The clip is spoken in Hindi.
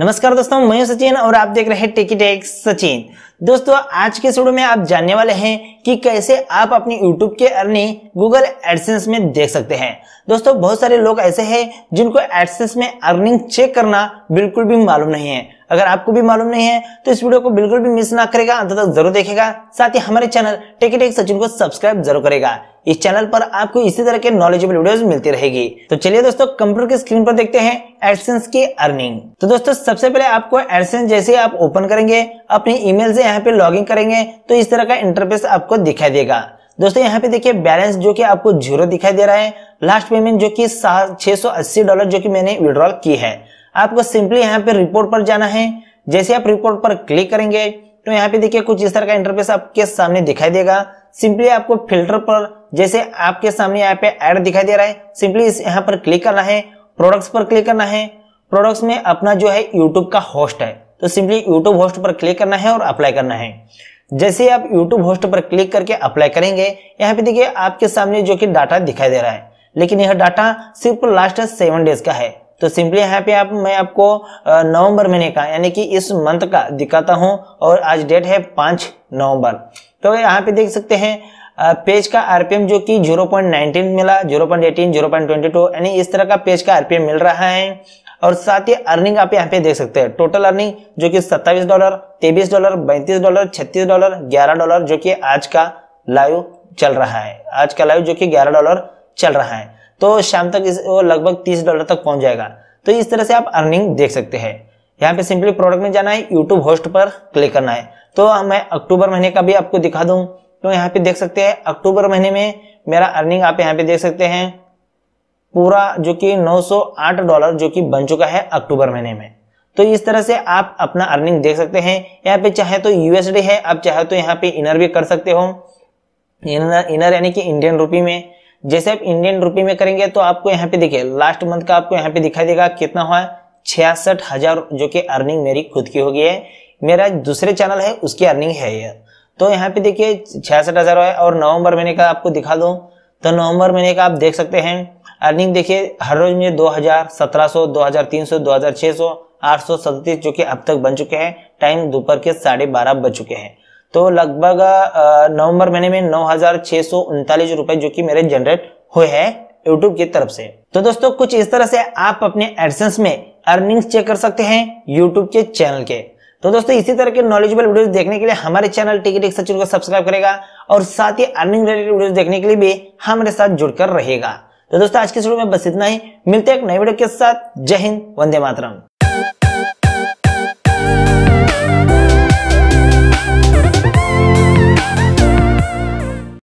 नमस्कार दोस्तों, मैं सचिन और आप देख रहे हैं टेकी टेक सचिन। दोस्तों, आज के वीडियो में आप जानने वाले हैं कि कैसे आप अपनी YouTube के अर्निंग Google Adsense में देख सकते हैं। दोस्तों, बहुत सारे लोग ऐसे हैं जिनको Adsense में अर्निंग चेक करना बिल्कुल भी मालूम नहीं है। अगर आपको भी मालूम नहीं है तो इस वीडियो को बिल्कुल भी मिस ना करेगा, अंत तक जरूर देखेगा। साथ ही हमारे चैनल टेकी टेक सचिन को सब्सक्राइब जरूर करेगा। इस चैनल पर आपको इसी तरह के नॉलेजेबल वीडियोस मिलती रहेगी। तो चलिए दोस्तों, कंप्यूटर की स्क्रीन पर देखते हैं एडसेंस की अर्निंग। तो दोस्तों, सबसे पहले आपको एडसेंस जैसे आप ओपन करेंगे, अपने ईमेल से यहाँ पे लॉगिन करेंगे तो इस तरह का इंटरफेस आपको दिखाई देगा। दोस्तों, यहाँ पे देखिए बैलेंस जो कि आपको 0 दिखाई दे रहा है, लास्ट पेमेंट जो कि $680 जो कि मैंने विड्रॉल की है। आपको सिंपली यहाँ पे रिपोर्ट पर जाना है। जैसे आप रिपोर्ट पर क्लिक करेंगे तो यहाँ पे देखिए कुछ इस तरह का इंटरफेस आपके सामने दिखाई देगा। सिंपली आपको फिल्टर पर जैसे आपके सामने यहाँ पे ऐड दिखाई दे रहा है, सिंपली यहाँ पर क्लिक करना है, प्रोडक्ट्स पर क्लिक करना है। प्रोडक्ट्स में अपना जो है यूट्यूब का होस्ट है तो सिंपली यूट्यूब होस्ट पर क्लिक करना है और अप्लाई करना है। जैसे आप यूट्यूब होस्ट पर क्लिक करके अप्लाई करेंगे, यहाँ पे देखिए आपके सामने जो कि डाटा दिखाई दे रहा है, लेकिन यह डाटा सिर्फ लास्ट 7 डेज का है। तो सिंपली यहाँ पे मैं आपको नवंबर महीने का यानी कि इस मंथ का दिखाता हूँ और आज डेट है 5 नवंबर। तो यहाँ पे देख सकते हैं पेज का आरपीएम जो कि 0.19 मिला, 0.18, 0.22 यानी इस तरह का पेज का आरपीएम मिल रहा है। और साथ ही अर्निंग आप यहाँ पे देख सकते हैं, टोटल अर्निंग जो कि $27, $23, $32, $36, $11 जो कि आज का लाइव चल रहा है। आज का लाइव जो कि $11 चल रहा है तो शाम तक वो लगभग $30 तक पहुंच जाएगा। तो इस तरह से आप अर्निंग देख सकते हैं। यहाँ पे सिंपली प्रोडक्ट में जाना है, यूट्यूब होस्ट पर क्लिक करना है। तो मैं अक्टूबर महीने का भी आपको दिखा दूं तो यहाँ पे देख सकते हैं अक्टूबर महीने में मेरा अर्निंग आप यहाँ पे देख सकते हैं पूरा जो कि $908 जो कि बन चुका है अक्टूबर महीने में। तो इस तरह से आप अपना अर्निंग देख सकते हैं। यहाँ पे चाहे तो USD है, आप चाहे तो यहाँ पे इनर भी कर सकते हो, इनर यानी कि इंडियन रुपी में। जैसे आप इंडियन रुपी में करेंगे तो आपको यहाँ पे देखिए लास्ट मंथ का आपको यहाँ पे दिखाई देगा कितना हुआ, 66,000 जो कि अर्निंग मेरी खुद की होगी है। मेरा दूसरे चैनल है उसकी अर्निंग है ये। तो यहाँ पे देखिए 66,000 है। और नवंबर महीने का आपको दिखा दूं तो नवंबर महीने का आप देख सकते हैं अर्निंग। देखिए हर रोज में 2000, 1700, 2300, 2600, 837 जो कि अब तक बन चुके हैं। टाइम दोपहर के 12:30 बज चुके हैं। तो लगभग नवंबर महीने में 9,639 रुपए जो कि मेरे जनरेट हुए हैं यूट्यूब की तरफ से। तो दोस्तों, कुछ इस तरह से आप अपने एडसेंस में अर्निंग चेक कर सकते हैं यूट्यूब के चैनल के। तो दोस्तों, इसी तरह के नॉलेजेबल वीडियोस देखने के लिए हमारे चैनल टेकी टेक सचिन को सब्सक्राइब करेगा और साथ ही अर्निंग रिलेटेड वीडियोस देखने के लिए भी हमारे साथ जुड़कर रहेगा। तो दोस्तों, आज के वीडियो में बस इतना ही। मिलते हैं एक नए वीडियो के साथ। जय हिंद, वंदे मातरम।